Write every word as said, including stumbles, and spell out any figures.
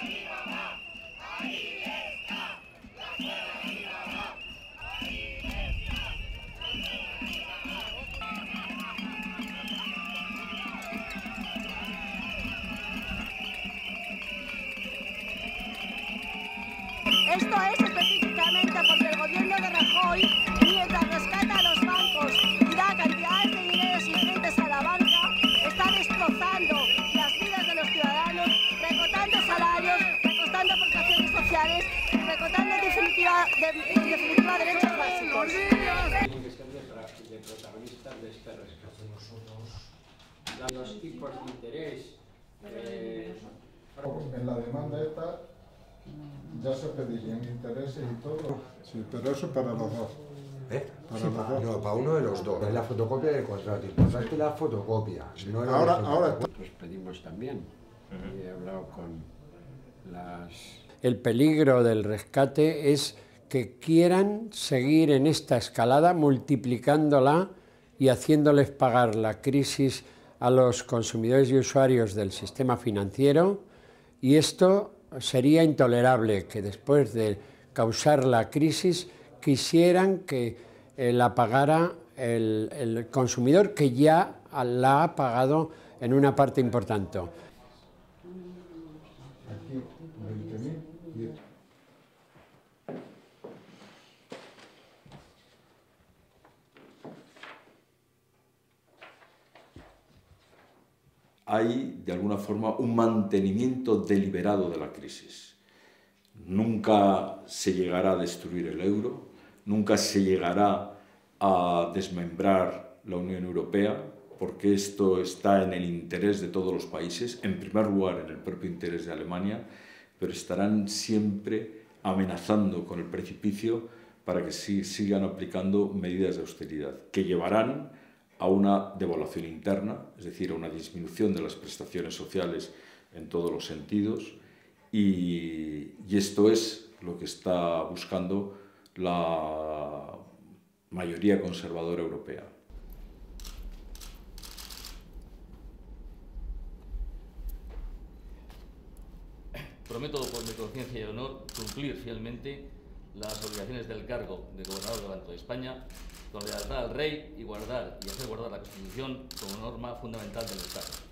Esto es específicamente porque el gobierno de Rajoy, mientras rescata a los bancos y da cantidades de dinero ingentes a la banca, está destrozando las vidas de los ciudadanos, recortando salarios, recortando prestaciones sociales, recortando en definitiva, de, en definitiva derechos básicos. Tienen que ser de protagonistas de este rescate. Nosotros, los tipos de interés. Eh, en la demanda esta. Ya se pedirían intereses y todo. Sí, pero eso para los dos. ¿Eh? Para sí, los para, dos. No, para uno de los dos. Es la fotocopia del contrato. Importante sí. La fotocopia. Sí. No ahora, ahora. Nosotros pedimos también. Uh-huh. Y he hablado con las... El peligro del rescate es que quieran seguir en esta escalada, multiplicándola y haciéndoles pagar la crisis a los consumidores y usuarios del sistema financiero. Y esto... Sería intolerable que después de causar la crisis quisieran que eh, la pagara el, el consumidor, que ya la ha pagado en una parte importante. Aquí, veinte mil. Hay, de alguna forma, un mantenimiento deliberado de la crisis. Nunca se llegará a destruir el euro, nunca se llegará a desmembrar la Unión Europea, porque esto está en el interés de todos los países, en primer lugar en el propio interés de Alemania, pero estarán siempre amenazando con el precipicio para que sig- sigan aplicando medidas de austeridad, que llevarán a una devaluación interna, es decir, a una disminución de las prestaciones sociales en todos los sentidos, y, y esto es lo que está buscando la mayoría conservadora europea. Prometo por mi conciencia y honor cumplir fielmente las obligaciones del cargo de gobernador del Banco de España, con lealtad al rey y guardar y hacer guardar la Constitución como norma fundamental del Estado.